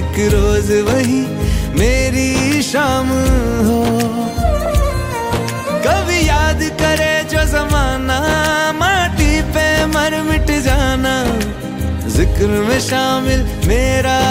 एक रोज वही मेरी शाम हो। कभी याद करे जो जमाना माटी पे मर मिट जाना, जिक्र में शामिल मेरा।